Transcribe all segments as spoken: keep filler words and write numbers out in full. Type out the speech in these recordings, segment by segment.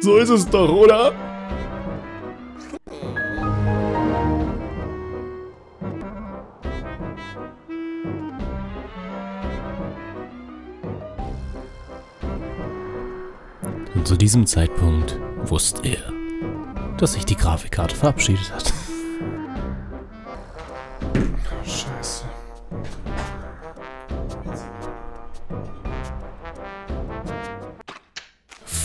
So ist es doch, oder? Und zu diesem Zeitpunkt wusste er, dass sich die Grafikkarte verabschiedet hat. Scheiße.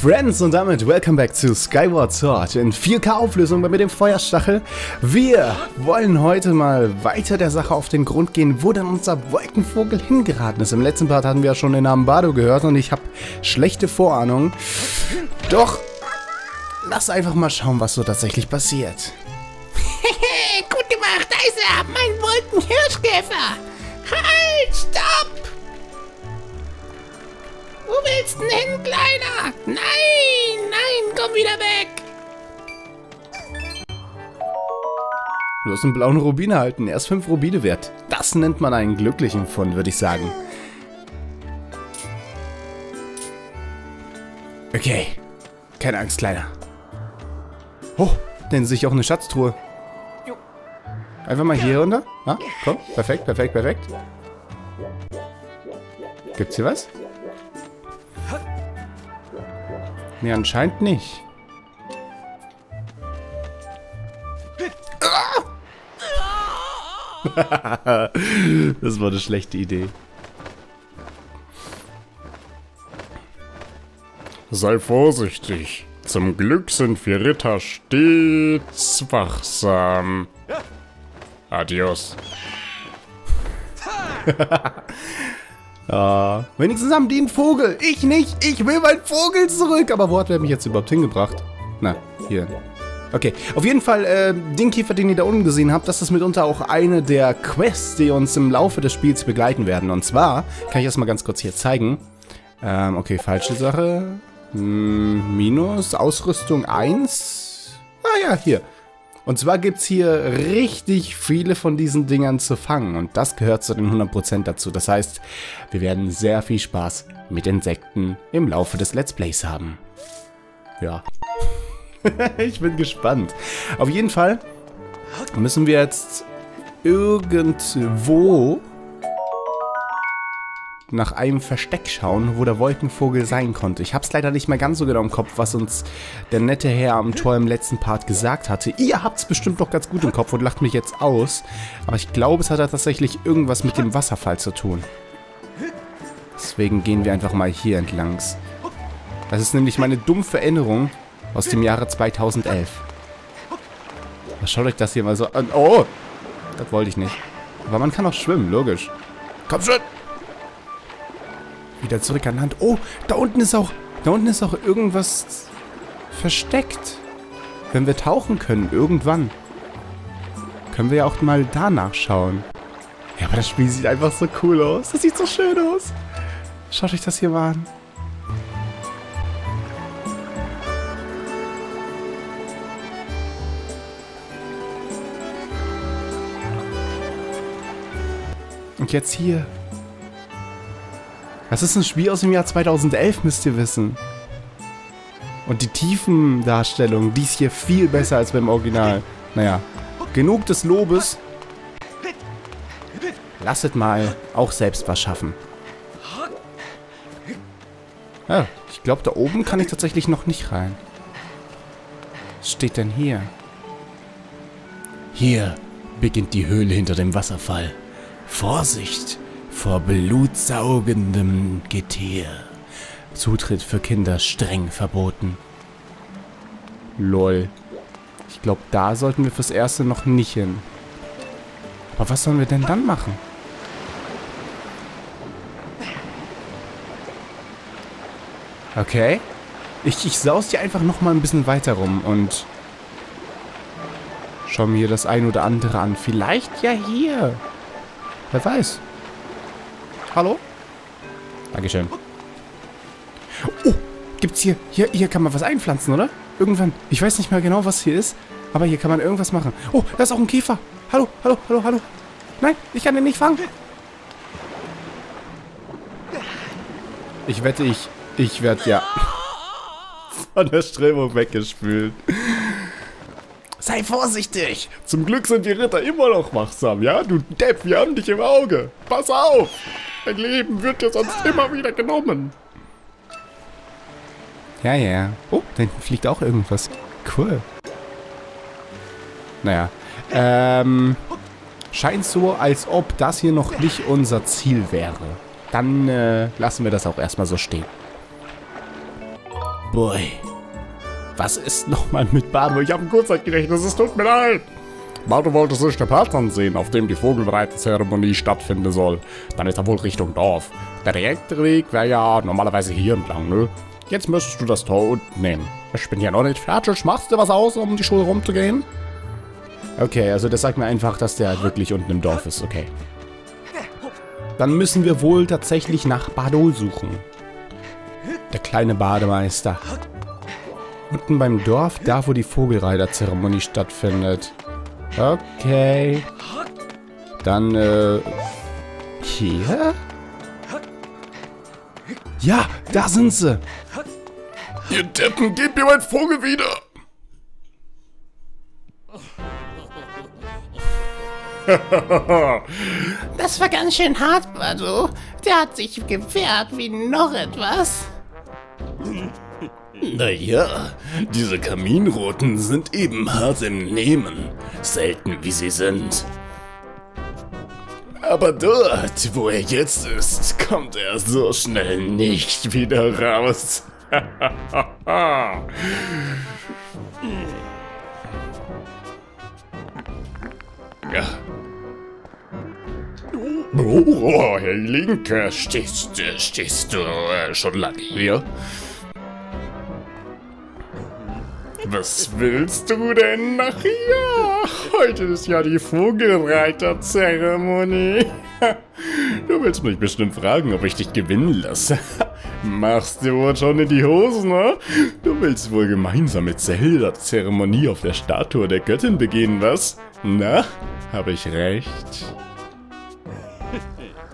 Friends, und damit welcome back zu Skyward Sword in vier K-Auflösung mit dem Feuerstachel. Wir wollen heute mal weiter der Sache auf den Grund gehen, wo denn unser Wolkenvogel hingeraten ist. Im letzten Part hatten wir ja schon den Namen Bado gehört und ich habe schlechte Vorahnungen. Doch, lass einfach mal schauen, was so tatsächlich passiert. Hehe, gut gemacht, da ist er, mein Wolkenhirschkäfer. Halt, stopp! Wo willst denn hin, Kleiner? Nein, nein, komm wieder weg! Du hast einen blauen Rubin erhalten, erst fünf Rubine wert. Das nennt man einen glücklichen Fund, würde ich sagen. Okay, keine Angst, Kleiner. Oh, denn sehe ich auch eine Schatztruhe. Einfach mal hier runter. Na, komm, perfekt, perfekt, perfekt. Gibt's hier was? Nee, anscheinend nicht. Das war eine schlechte Idee. Sei vorsichtig. Zum Glück sind wir Ritter stets wachsam. Adios. Ah, wenigstens haben die einen Vogel. Ich nicht. Ich will meinen Vogel zurück. Aber wo hat er mich jetzt überhaupt hingebracht? Na, hier. Okay, auf jeden Fall, äh, den Käfer, den ihr da unten gesehen habt, das ist mitunter auch eine der Quests, die uns im Laufe des Spiels begleiten werden. Und zwar, kann ich das mal ganz kurz hier zeigen. Ähm, okay, falsche Sache. Hm, minus, Ausrüstung eins. Ah ja, hier. Und zwar gibt es hier richtig viele von diesen Dingern zu fangen. Und das gehört zu den hundert Prozent dazu. Das heißt, wir werden sehr viel Spaß mit Insekten im Laufe des Let's Plays haben. Ja. Ich bin gespannt. Auf jeden Fall müssen wir jetzt irgendwo nach einem Versteck schauen, wo der Wolkenvogel sein konnte. Ich hab's leider nicht mehr ganz so genau im Kopf, was uns der nette Herr am Tor im letzten Part gesagt hatte. Ihr habt's bestimmt doch ganz gut im Kopf und lacht mich jetzt aus. Aber ich glaube, es hat tatsächlich irgendwas mit dem Wasserfall zu tun. Deswegen gehen wir einfach mal hier entlangs. Das ist nämlich meine dumpfe Erinnerung aus dem Jahre zweitausendelf. Schaut euch das hier mal so an. Oh! Das wollte ich nicht. Aber man kann auch schwimmen, logisch. Komm schon! Wieder zurück an Land. Oh, da unten ist auch, da unten ist auch irgendwas versteckt. Wenn wir tauchen können, irgendwann. Können wir ja auch mal danach schauen. Ja, aber das Spiel sieht einfach so cool aus. Das sieht so schön aus. Schaut euch das hier mal an. Und jetzt hier. Das ist ein Spiel aus dem Jahr zweitausendelf, müsst ihr wissen. Und die Tiefendarstellung, die ist hier viel besser als beim Original. Naja, genug des Lobes. Lasset mal auch selbst was schaffen. Ja, ich glaube, da oben kann ich tatsächlich noch nicht rein. Was steht denn hier? Hier beginnt die Höhle hinter dem Wasserfall. Vorsicht! Vor blutsaugendem Getier. Zutritt für Kinder streng verboten. Lol. Ich glaube, da sollten wir fürs Erste noch nicht hin. Aber was sollen wir denn dann machen? Okay. Ich, ich saus hier einfach nochmal ein bisschen weiter rum und schau mir das ein oder andere an. Vielleicht ja hier. Wer weiß. Hallo? Dankeschön. Oh, gibt's hier, hier... Hier kann man was einpflanzen, oder? Irgendwann. Ich weiß nicht mehr genau, was hier ist. Aber hier kann man irgendwas machen. Oh, da ist auch ein Käfer. Hallo, hallo, hallo, hallo. Nein, ich kann den nicht fangen. Ich wette, ich... Ich werde ja... von der Strömung weggespült. Sei vorsichtig! Zum Glück sind die Ritter immer noch wachsam, ja? Du Depp, wir haben dich im Auge! Pass auf! Dein Leben wird dir sonst immer wieder genommen! Ja, ja. Oh, da hinten fliegt auch irgendwas. Cool. Naja. Ähm... Scheint so, als ob das hier noch nicht unser Ziel wäre. Dann äh, lassen wir das auch erstmal so stehen. Boy. Was ist nochmal mit Bado? Ich habe ein Kurzzeitgedächtnis, es tut mir leid. Bado wollte sich den Platz ansehen, auf dem die Vogelreiterzeremonie stattfinden soll. Dann ist er wohl Richtung Dorf. Der direkte Weg wäre ja normalerweise hier entlang, ne? Jetzt müsstest du das Tor unten nehmen. Ich bin ja noch nicht fertig. Machst du was aus, um die Schule rumzugehen? Okay, also das sagt mir einfach, dass der wirklich unten im Dorf ist. Okay. Dann müssen wir wohl tatsächlich nach Bado suchen. Der kleine Bademeister. Unten beim Dorf, da wo die Vogelreiterzeremonie stattfindet. Okay. Dann, äh... hier? Ja, da sind sie! Ihr Deppen, gebt mir meinen Vogel wieder! Das war ganz schön hart, Bado. Der hat sich gewehrt wie noch etwas. Naja, diese Kaminroten sind eben hart im Nehmen. Selten wie sie sind. Aber dort, wo er jetzt ist, kommt er so schnell nicht wieder raus. Oh, oh, Herr Link, stehst, stehst du äh, schon lange hier? Was willst du denn nach hier? Heute ist ja die Vogelreiterzeremonie. Du willst mich bestimmt fragen, ob ich dich gewinnen lasse. Machst du wohl schon in die Hosen, ne? Du willst wohl gemeinsam mit Zelda Zeremonie auf der Statue der Göttin begehen, was? Na, habe ich recht?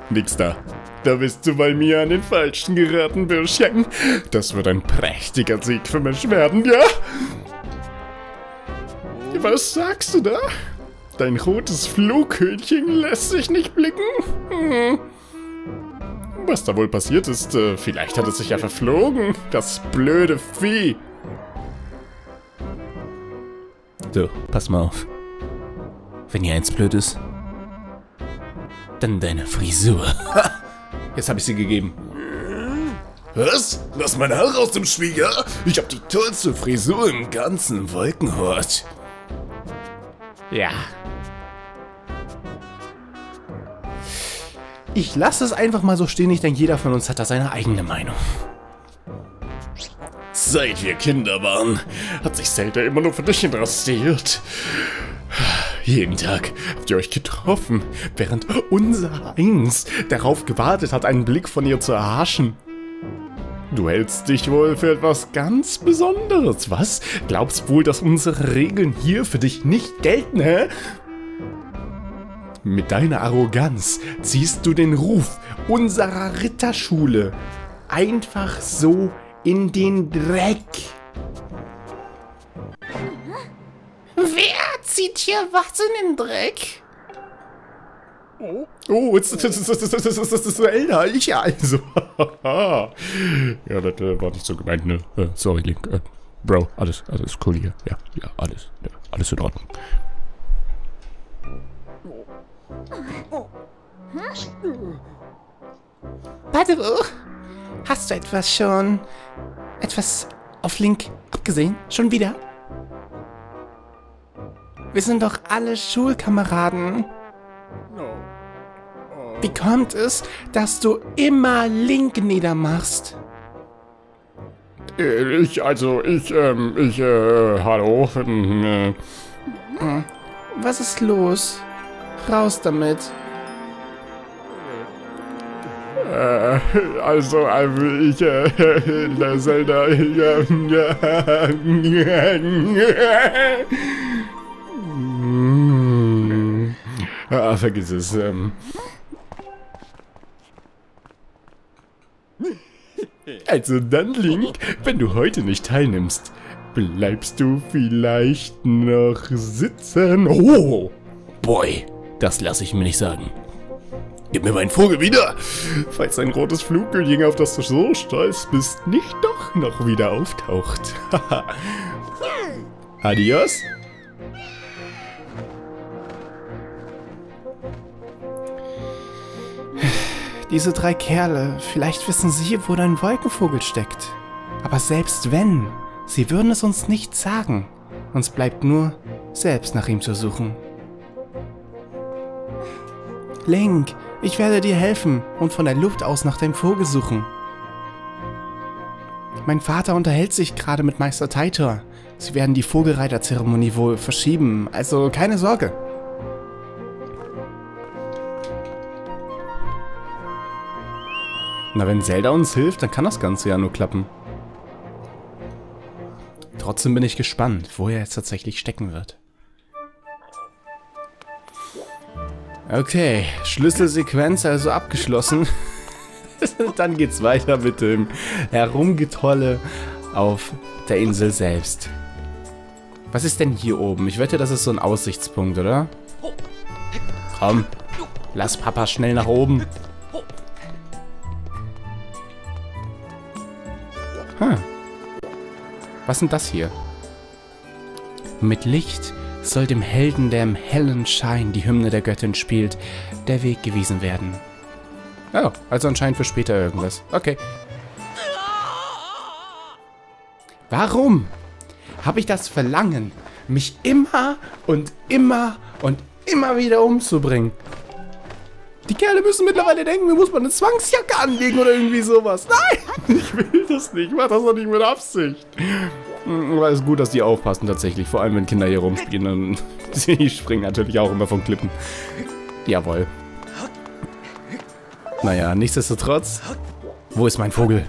Nix da. Da bist du bei mir an den Falschen geraten, Bürschchen. Das wird ein prächtiger Sieg für mich werden, ja? Was sagst du da? Dein rotes Flughühnchen lässt sich nicht blicken? Hm. Was da wohl passiert ist, vielleicht hat es sich ja verflogen. Das blöde Vieh. So, pass mal auf. Wenn hier eins blöd ist, dann deine Frisur. Jetzt habe ich sie gegeben. Was? Lass meine Haare aus dem Schwieger? Ich habe die tollste Frisur im ganzen Wolkenhort. Ja. Ich lasse es einfach mal so stehen. Ich denke, jeder von uns hat da seine eigene Meinung. Seit wir Kinder waren, hat sich Zelda immer nur für dich interessiert. Jeden Tag habt ihr euch getroffen, während unser Eins darauf gewartet hat, einen Blick von ihr zu erhaschen. Du hältst dich wohl für etwas ganz Besonderes, was? Glaubst wohl, dass unsere Regeln hier für dich nicht gelten, hä? Mit deiner Arroganz ziehst du den Ruf unserer Ritterschule einfach so in den Dreck. Wer zieht hier was in den Dreck? Oh, oh das ist Zelda, ich ja also. Ja, das äh, war nicht so gemeint, ne? Äh, sorry, Link. Äh, Bro, alles, alles cool hier. Ja, ja, alles. Ja, alles in Ordnung. Bado, hast du etwas schon... etwas auf Link abgesehen? Schon wieder? Wir sind doch alle Schulkameraden. Wie kommt es, dass du immer Link niedermachst? Ich, also, ich, ähm, ich, äh, hallo? Was ist los? Raus damit. Äh, also, äh, ich, äh, der Zelda, ja, ja, ah, vergiss es, ähm... Also dann, Link, wenn du heute nicht teilnimmst, bleibst du vielleicht noch sitzen. Oh, boy, das lasse ich mir nicht sagen. Gib mir meinen Vogel wieder! Falls ein rotes Fluggeljäger, auf das du so stolz bist, nicht doch noch wieder auftaucht. Adios! Diese drei Kerle, vielleicht wissen sie, wo dein Wolkenvogel steckt. Aber selbst wenn, sie würden es uns nicht sagen. Uns bleibt nur, selbst nach ihm zu suchen. Link! Ich werde dir helfen und von der Luft aus nach deinem Vogel suchen. Mein Vater unterhält sich gerade mit Meister Titor. Sie werden die Vogelreiterzeremonie wohl verschieben, also keine Sorge. Na, wenn Zelda uns hilft, dann kann das Ganze ja nur klappen. Trotzdem bin ich gespannt, wo er jetzt tatsächlich stecken wird. Okay, Schlüsselsequenz also abgeschlossen. Dann geht's weiter mit dem Herumgetolle auf der Insel selbst. Was ist denn hier oben? Ich wette, das ist so ein Aussichtspunkt, oder? Komm, lass Papa schnell nach oben. Hm. Was ist denn das hier? Mit Licht soll dem Helden, der im hellen Schein die Hymne der Göttin spielt, der Weg gewiesen werden. Oh, also anscheinend für später irgendwas. Okay. Warum habe ich das Verlangen, mich immer und immer und immer wieder umzubringen? Die Kerle müssen mittlerweile denken, mir muss man eine Zwangsjacke anlegen oder irgendwie sowas. Nein, ich will das nicht. Ich mach das doch nicht mit Absicht. Aber es ist gut, dass die aufpassen tatsächlich. Vor allem, wenn Kinder hier rumspielen, dann die springen natürlich auch immer von Klippen. Jawohl. Naja, nichtsdestotrotz. Wo ist mein Vogel?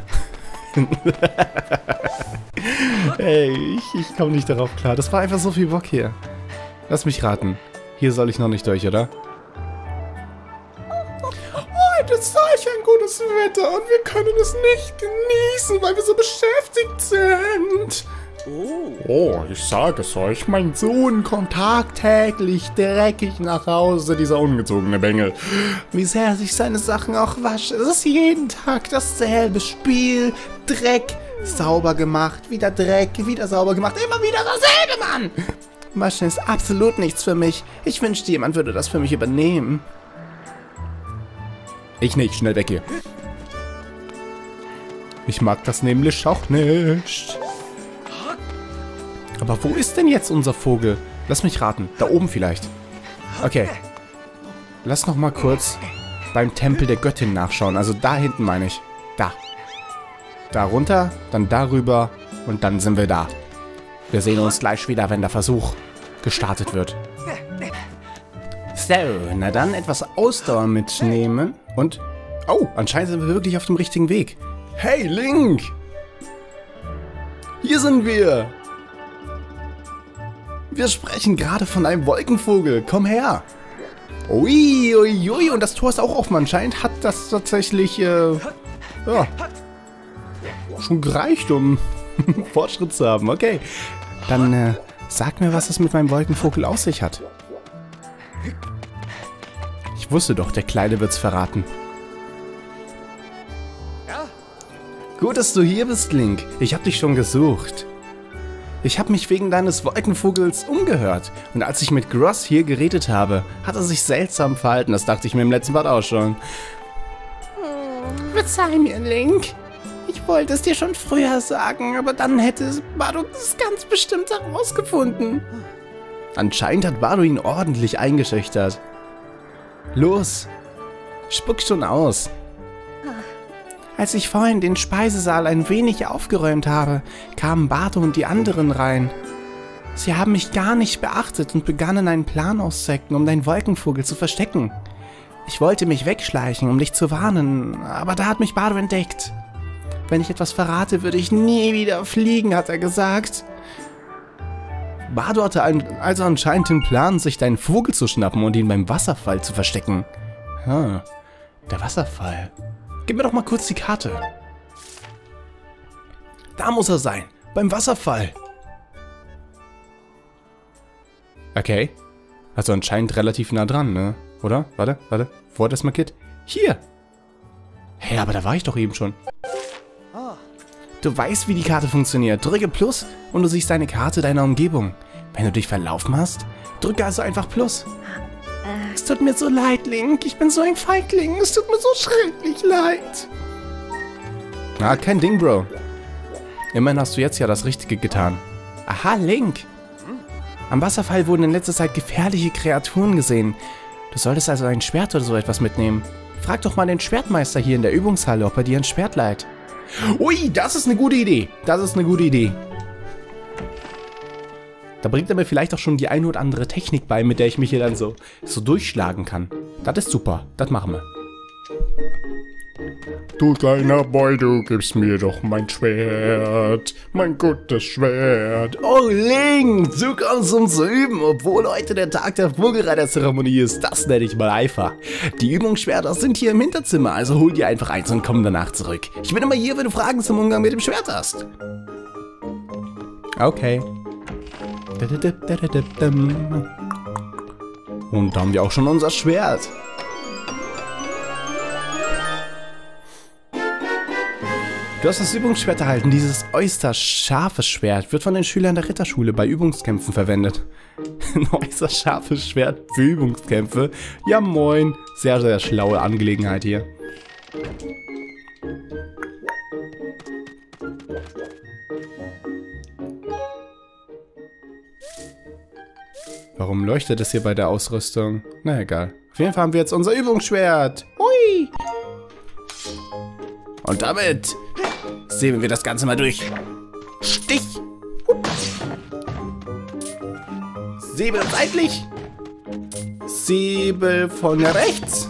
Ey, ich, ich komme nicht darauf klar. Das war einfach so viel Bock hier. Lass mich raten. Hier soll ich noch nicht durch, oder? Heute ist solch ein gutes Wetter und wir können es nicht genießen, weil wir so beschäftigt sind. Oh. oh, ich sage es euch, mein Sohn kommt tagtäglich dreckig nach Hause, dieser ungezogene Bengel. Wie sehr er sich seine Sachen auch wascht, es ist jeden Tag dasselbe Spiel, Dreck, sauber gemacht, wieder Dreck, wieder sauber gemacht, immer wieder dasselbe, Mann! Waschen ist absolut nichts für mich, ich wünschte, jemand würde das für mich übernehmen. Ich nicht, schnell weg hier. Ich mag das nämlich auch nicht. Aber wo ist denn jetzt unser Vogel? Lass mich raten. Da oben vielleicht. Okay. Lass noch mal kurz beim Tempel der Göttin nachschauen. Also da hinten meine ich. Da. Da runter, dann darüber und dann sind wir da. Wir sehen uns gleich wieder, wenn der Versuch gestartet wird. So, na dann etwas Ausdauer mitnehmen und... Oh, anscheinend sind wir wirklich auf dem richtigen Weg. Hey, Link! Hier sind wir! Wir sprechen gerade von einem Wolkenvogel. Komm her! Ui, ui, ui. Und das Tor ist auch offen. Anscheinend hat das tatsächlich äh, ja, schon gereicht, um Fortschritt zu haben. Okay, dann äh, sag mir, was es mit meinem Wolkenvogel auf sich hat. Ich wusste doch, der Kleine wird's verraten. Gut, dass du hier bist, Link. Ich hab dich schon gesucht. Ich hab mich wegen deines Wolkenvogels umgehört. Und als ich mit Gross hier geredet habe, hat er sich seltsam verhalten. Das dachte ich mir im letzten Part auch schon. Hm, verzeih mir, Link. Ich wollte es dir schon früher sagen, aber dann hätte Bado es ganz bestimmt herausgefunden. Anscheinend hat Bado ihn ordentlich eingeschüchtert. Los, spuck schon aus. Als ich vorhin den Speisesaal ein wenig aufgeräumt habe, kamen Bado und die anderen rein. Sie haben mich gar nicht beachtet und begannen einen Plan auszuhacken, um deinen Wolkenvogel zu verstecken. Ich wollte mich wegschleichen, um dich zu warnen, aber da hat mich Bado entdeckt. Wenn ich etwas verrate, würde ich nie wieder fliegen, hat er gesagt. Bado hatte also anscheinend den Plan, sich deinen Vogel zu schnappen und ihn beim Wasserfall zu verstecken. Hm, der Wasserfall. Gib mir doch mal kurz die Karte. Da muss er sein. Beim Wasserfall. Okay. Also anscheinend relativ nah dran, ne? Oder? Warte, warte. Wo hat das markiert? Hier! Hä, hey, aber da war ich doch eben schon. Du weißt, wie die Karte funktioniert. Drücke Plus und du siehst deine Karte deiner Umgebung. Wenn du dich verlaufen hast, drücke also einfach Plus. Es tut mir so leid, Link. Ich bin so ein Feigling. Es tut mir so schrecklich leid. Na, kein Ding, Bro. Immerhin hast du jetzt ja das Richtige getan. Aha, Link. Am Wasserfall wurden in letzter Zeit gefährliche Kreaturen gesehen. Du solltest also ein Schwert oder so etwas mitnehmen. Frag doch mal den Schwertmeister hier in der Übungshalle, ob er dir ein Schwert leiht. Ui, das ist eine gute Idee. Das ist eine gute Idee. Da bringt er mir vielleicht auch schon die eine oder andere Technik bei, mit der ich mich hier dann so, so durchschlagen kann. Das ist super. Das machen wir. Du kleiner Boy, du gibst mir doch mein Schwert. Mein gutes Schwert. Oh, Link, du kommst um zu üben, obwohl heute der Tag der Vogelreiterzeremonie ist. Das nenne ich mal Eifer. Die Übungsschwerter sind hier im Hinterzimmer, also hol dir einfach eins und komm danach zurück. Ich bin immer hier, wenn du Fragen zum Umgang mit dem Schwert hast. Okay. Und da haben wir auch schon unser Schwert. Du hast das Übungsschwert erhalten. Dieses äußerst scharfe Schwert wird von den Schülern der Ritterschule bei Übungskämpfen verwendet. Ein äußerst scharfes Schwert für Übungskämpfe. Ja moin. Sehr, sehr schlaue Angelegenheit hier. Warum leuchtet es hier bei der Ausrüstung? Na egal. Auf jeden Fall haben wir jetzt unser Übungsschwert. Hui! Und damit sehen wir das Ganze mal durch. Stich! Säbel seitlich! Säbel von rechts!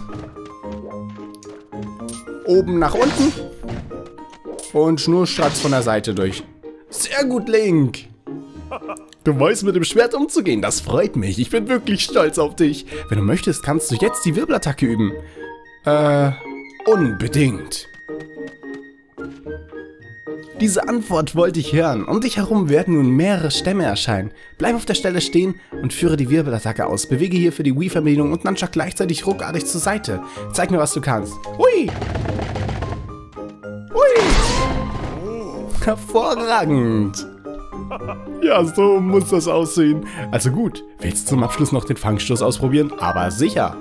Oben nach unten! Und Schnurstracks von der Seite durch. Sehr gut, Link! Du weißt mit dem Schwert umzugehen, das freut mich. Ich bin wirklich stolz auf dich. Wenn du möchtest, kannst du jetzt die Wirbelattacke üben. Äh, unbedingt. Diese Antwort wollte ich hören. Um dich herum werden nun mehrere Stämme erscheinen. Bleib auf der Stelle stehen und führe die Wirbelattacke aus. Bewege hier für die Wii-Verbindung und Nunchuck gleichzeitig ruckartig zur Seite. Zeig mir, was du kannst. Hui! Hui! Hervorragend! Ja, so muss das aussehen. Also gut, willst du zum Abschluss noch den Fangstoß ausprobieren? Aber sicher!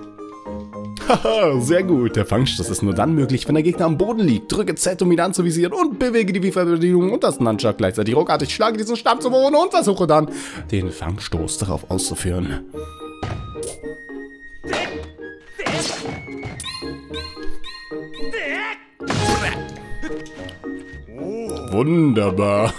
Haha, sehr gut. Der Fangstoß ist nur dann möglich, wenn der Gegner am Boden liegt. Drücke Z, um ihn anzuvisieren und bewege die Wii-Verbedienung und das Nunchuck gleichzeitig ruckartig. Schlage diesen Stamm zu Boden und versuche dann, den Fangstoß darauf auszuführen. Wunderbar.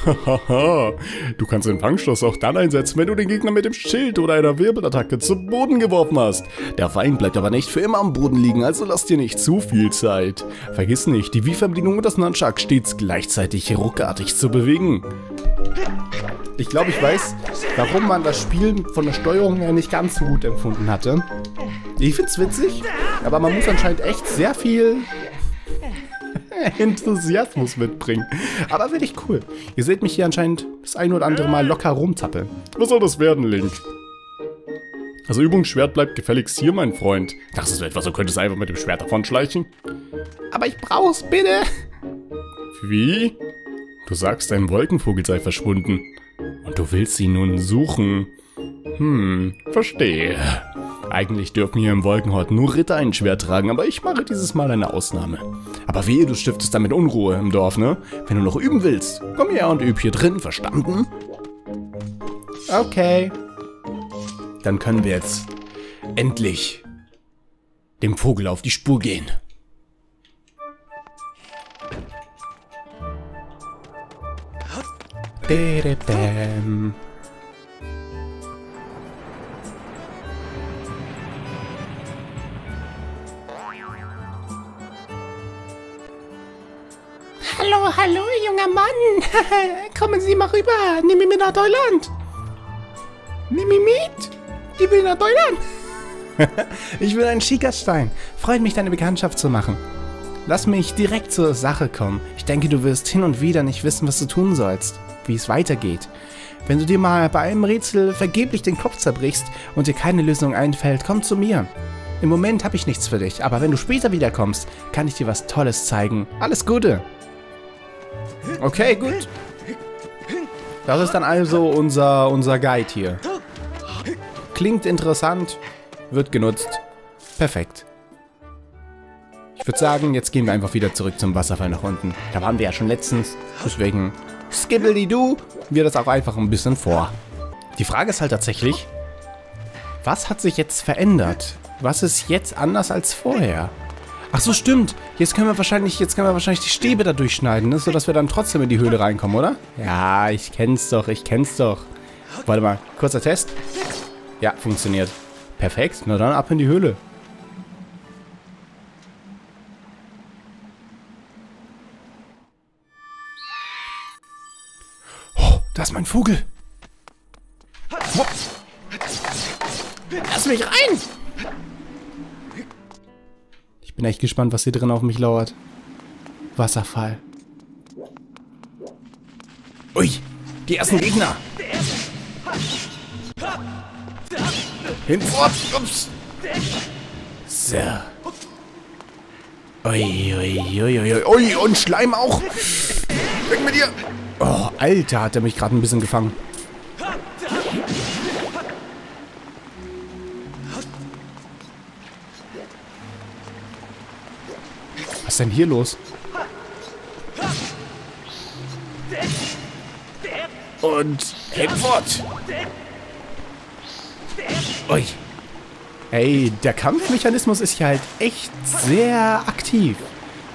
Du kannst den Fangstoß auch dann einsetzen, wenn du den Gegner mit dem Schild oder einer Wirbelattacke zu Boden geworfen hast. Der Feind bleibt aber nicht für immer am Boden liegen, also lass dir nicht zu viel Zeit. Vergiss nicht, die Wii-Verbedienung und das Nunchuck stets gleichzeitig ruckartig zu bewegen. Ich glaube, ich weiß, warum man das Spiel von der Steuerung her nicht ganz so gut empfunden hatte. Ich find's witzig, aber man muss anscheinend echt sehr viel Enthusiasmus mitbringen. Aber wirklich cool. Ihr seht mich hier anscheinend das ein oder andere Mal locker rumzappeln. Was soll das werden, Link? Also Übungsschwert bleibt gefälligst hier, mein Freund. Dachtest du etwa, so könntest du einfach mit dem Schwert davonschleichen? Aber ich brauch's, bitte. Wie? Du sagst, ein Wolkenvogel sei verschwunden. Und du willst sie nun suchen. Hm, verstehe. Eigentlich dürfen hier im Wolkenhort nur Ritter ein Schwert tragen, aber ich mache dieses Mal eine Ausnahme. Aber wehe, du stiftest damit Unruhe im Dorf, ne? Wenn du noch üben willst, komm her und üb hier drin, verstanden? Okay. Dann können wir jetzt endlich dem Vogel auf die Spur gehen. Dededem. Hallo, hallo, junger Mann. Kommen Sie mal rüber. Nimm mich mit nach Deutschland. Nimm mich mit. Ich will nach Deutschland. Ich will einen Schickerstein. Freut mich, deine Bekanntschaft zu machen. Lass mich direkt zur Sache kommen. Ich denke, du wirst hin und wieder nicht wissen, was du tun sollst, wie es weitergeht. Wenn du dir mal bei einem Rätsel vergeblich den Kopf zerbrichst und dir keine Lösung einfällt, komm zu mir. Im Moment habe ich nichts für dich, aber wenn du später wiederkommst, kann ich dir was Tolles zeigen. Alles Gute! Okay, gut. Das ist dann also unser, unser Guide hier. Klingt interessant, wird genutzt. Perfekt. Ich würde sagen, jetzt gehen wir einfach wieder zurück zum Wasserfall nach unten. Da waren wir ja schon letztens, deswegen skibbeldidoo wir das auch einfach ein bisschen vor. Die Frage ist halt tatsächlich, was hat sich jetzt verändert? Was ist jetzt anders als vorher? Ach so, stimmt. Jetzt können wir wahrscheinlich, jetzt können wir wahrscheinlich die Stäbe da durchschneiden, ne? Sodass wir dann trotzdem in die Höhle reinkommen, oder? Ja, ich kenn's doch, ich kenn's doch. Warte mal, kurzer Test. Ja, funktioniert. Perfekt, na dann ab in die Höhle. Oh, da ist mein Vogel. Oh. Lass mich rein! Ich bin echt gespannt, was hier drin auf mich lauert. Wasserfall. Ui, die ersten Gegner. Hinfort. Ups. So. Ui, ui, ui, ui, ui, und Schleim auch. Weg mit dir. Oh, Alter, hat er mich gerade ein bisschen gefangen. Was ist denn hier los? Und hinfort! Ui. Ey, der Kampfmechanismus ist ja halt echt sehr aktiv.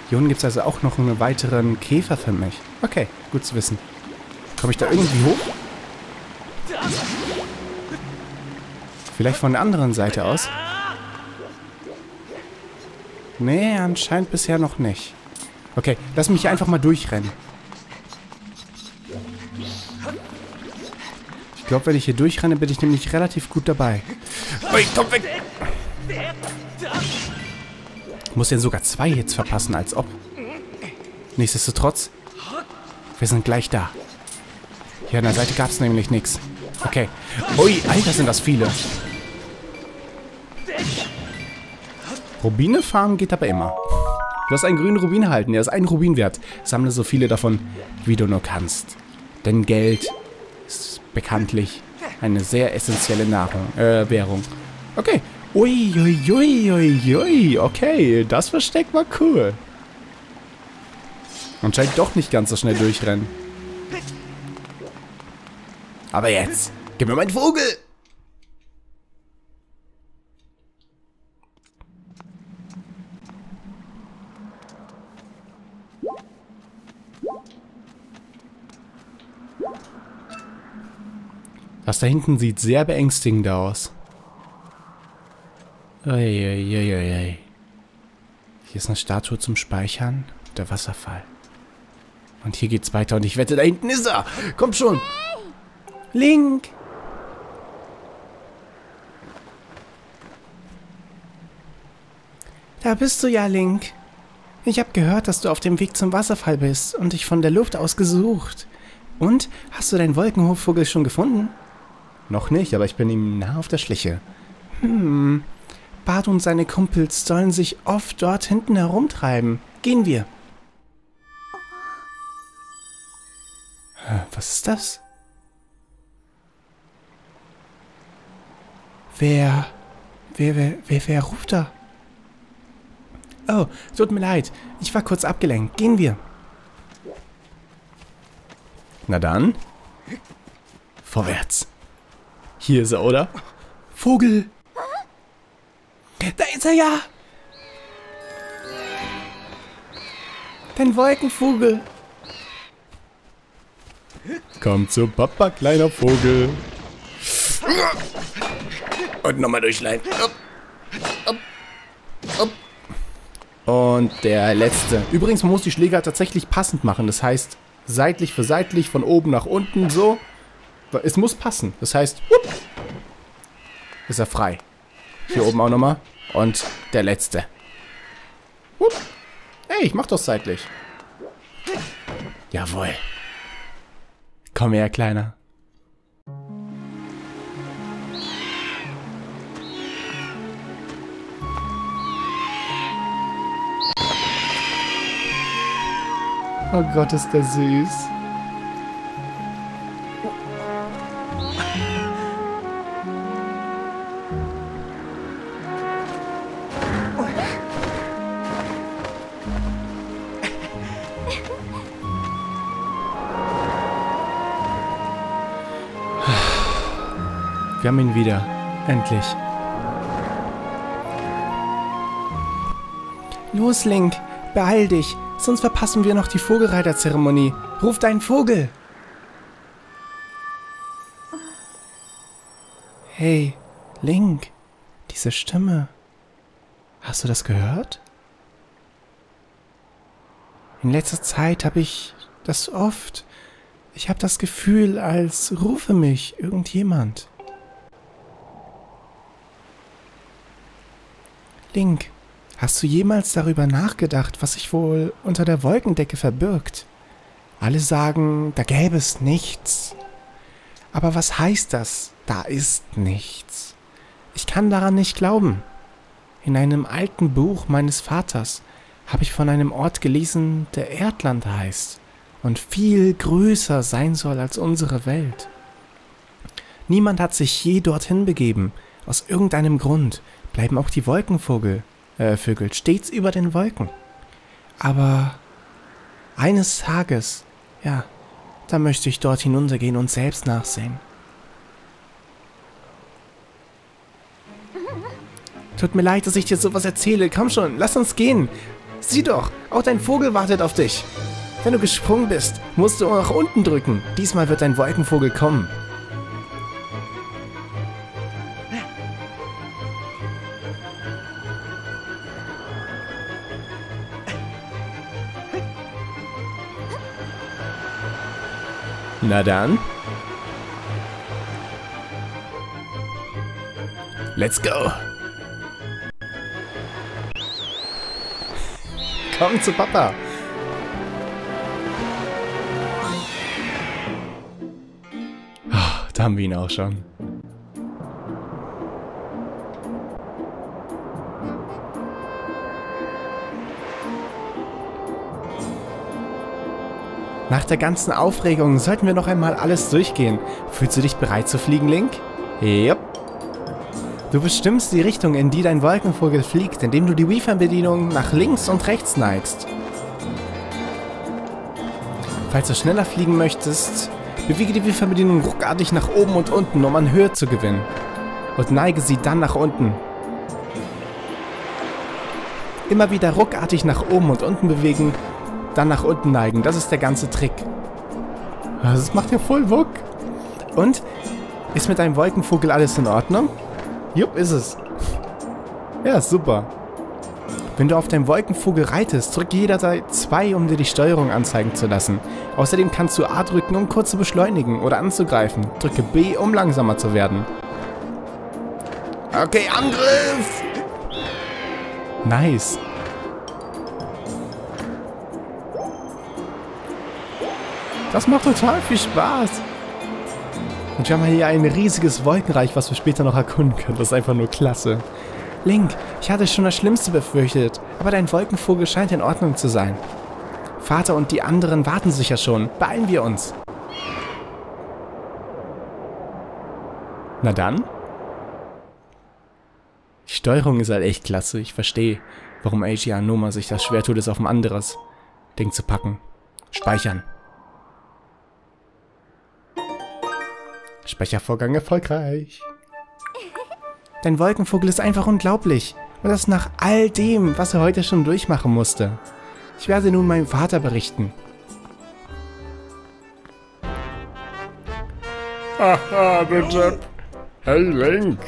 Hier unten gibt es also auch noch einen weiteren Käfer für mich. Okay, gut zu wissen. Komme ich da irgendwie hoch? Vielleicht von der anderen Seite aus? Nee, anscheinend bisher noch nicht. Okay, lass mich hier einfach mal durchrennen. Ich glaube, wenn ich hier durchrenne, bin ich nämlich relativ gut dabei. Ui, komm weg! Ich muss ja sogar zwei Hits verpassen, als ob. Nichtsdestotrotz, wir sind gleich da. Hier an der Seite gab es nämlich nichts. Okay. Ui, Alter, sind das viele. Rubine farmen geht aber immer. Du hast einen grünen Rubin erhalten, der ist einen Rubin wert. Sammle so viele davon, wie du nur kannst. Denn Geld ist bekanntlich eine sehr essentielle Nahrung, äh, Währung. Okay. Ui, ui, ui, ui, ui. Okay, das Versteck war cool. Und scheint doch nicht ganz so schnell durchrennen. Aber jetzt, gib mir meinen Vogel! Das da hinten sieht sehr beängstigend aus. Uiuiuiui. Hier ist eine Statue zum Speichern. Der Wasserfall. Und hier geht's weiter und ich wette, da hinten ist er. Komm schon. Link. Da bist du ja, Link. Ich habe gehört, dass du auf dem Weg zum Wasserfall bist und dich von der Luft aus gesucht. Und, hast du deinen Wolkenhofvogel schon gefunden? Noch nicht, aber ich bin ihm nah auf der Schliche. Hm. Bado und seine Kumpels sollen sich oft dort hinten herumtreiben. Gehen wir. Was ist das? Wer, wer, wer, wer, wer ruft da? Oh, tut mir leid. Ich war kurz abgelenkt. Gehen wir. Na dann. Vorwärts. Hier ist er, oder? Vogel. Da ist er ja. Dein Wolkenvogel. Komm zu Papa, kleiner Vogel. Und nochmal durchschleifen. Und der letzte. Übrigens, man muss die Schläger tatsächlich passend machen. Das heißt, seitlich für seitlich, von oben nach unten, so. Es muss passen. Das heißt, whoop, ist er frei. Hier oben auch nochmal. Und der letzte. Whoop. Hey, ich mach das seitlich. Jawohl. Komm her, Kleiner. Oh Gott, ist der süß. Wir haben ihn wieder. Endlich. Los, Link. Beeil dich. Sonst verpassen wir noch die Vogelreiterzeremonie. Ruf deinen Vogel! Hey, Link, diese Stimme. Hast du das gehört? In letzter Zeit habe ich das oft. Ich habe das Gefühl, als rufe mich irgendjemand. Link. Hast du jemals darüber nachgedacht, was sich wohl unter der Wolkendecke verbirgt? Alle sagen, da gäbe es nichts. Aber was heißt das? Da ist nichts. Ich kann daran nicht glauben. In einem alten Buch meines Vaters habe ich von einem Ort gelesen, der Erdland heißt und viel größer sein soll als unsere Welt. Niemand hat sich je dorthin begeben. Aus irgendeinem Grund bleiben auch die Wolkenvögel. Äh, Vögel, stets über den Wolken. Aber eines Tages, ja, da möchte ich dort hinuntergehen und selbst nachsehen. Tut mir leid, dass ich dir sowas erzähle. Komm schon, lass uns gehen. Sieh doch, auch dein Vogel wartet auf dich. Wenn du gesprungen bist, musst du nach unten drücken. Diesmal wird dein Wolkenvogel kommen. Na dann. Let's go. Komm zu Papa. Oh, da haben wir ihn auch schon. Nach der ganzen Aufregung sollten wir noch einmal alles durchgehen. Fühlst du dich bereit zu fliegen, Link? Yep. Du bestimmst die Richtung, in die dein Wolkenvogel fliegt, indem du die Wii-Fernbedienung nach links und rechts neigst. Falls du schneller fliegen möchtest, bewege die Wii-Fernbedienung ruckartig nach oben und unten, um an Höhe zu gewinnen. Und neige sie dann nach unten. Immer wieder ruckartig nach oben und unten bewegen. Dann nach unten neigen. Das ist der ganze Trick. Das macht ja voll Wuck. Und? Ist mit einem Wolkenvogel alles in Ordnung? Jupp, ist es. Ja, super. Wenn du auf deinem Wolkenvogel reitest, drücke jederzeit zwei, um dir die Steuerung anzeigen zu lassen. Außerdem kannst du A drücken, um kurz zu beschleunigen oder anzugreifen. Drücke B, um langsamer zu werden. Okay, Angriff! Nice. Das macht total viel Spaß. Und wir haben hier ein riesiges Wolkenreich, was wir später noch erkunden können. Das ist einfach nur klasse. Link, ich hatte schon das Schlimmste befürchtet, aber dein Wolkenvogel scheint in Ordnung zu sein. Vater und die anderen warten sicher schon. Beeilen wir uns. Na dann. Die Steuerung ist halt echt klasse. Ich verstehe, warum Eiji Aonuma sich das schwer tut, es auf ein anderes Ding zu packen. Speichern. Speichervorgang erfolgreich. Dein Wolkenvogel ist einfach unglaublich. Und das nach all dem, was er heute schon durchmachen musste. Ich werde nun meinem Vater berichten. Haha, bitte. Hey Link.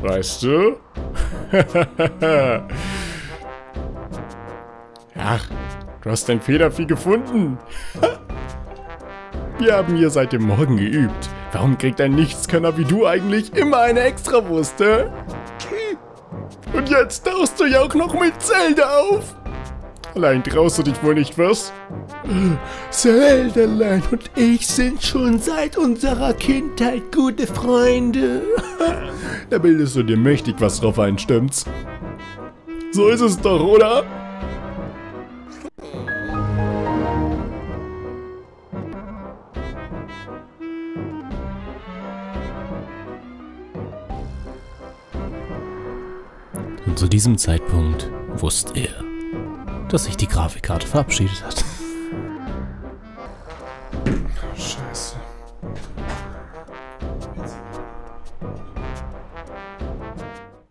Weißt du? Ach, du hast dein Federvieh gefunden. Wir haben hier seit dem Morgen geübt. Warum kriegt ein Nichtskönner wie du eigentlich immer eine Extrawurst? Und jetzt tauchst du ja auch noch mit Zelda auf. Allein traust du dich wohl nicht, was? Zelderlein und ich sind schon seit unserer Kindheit gute Freunde. Da bildest du dir mächtig was drauf ein, stimmt's? So ist es doch, oder? Und zu diesem Zeitpunkt wusste er, dass sich die Grafikkarte verabschiedet hat.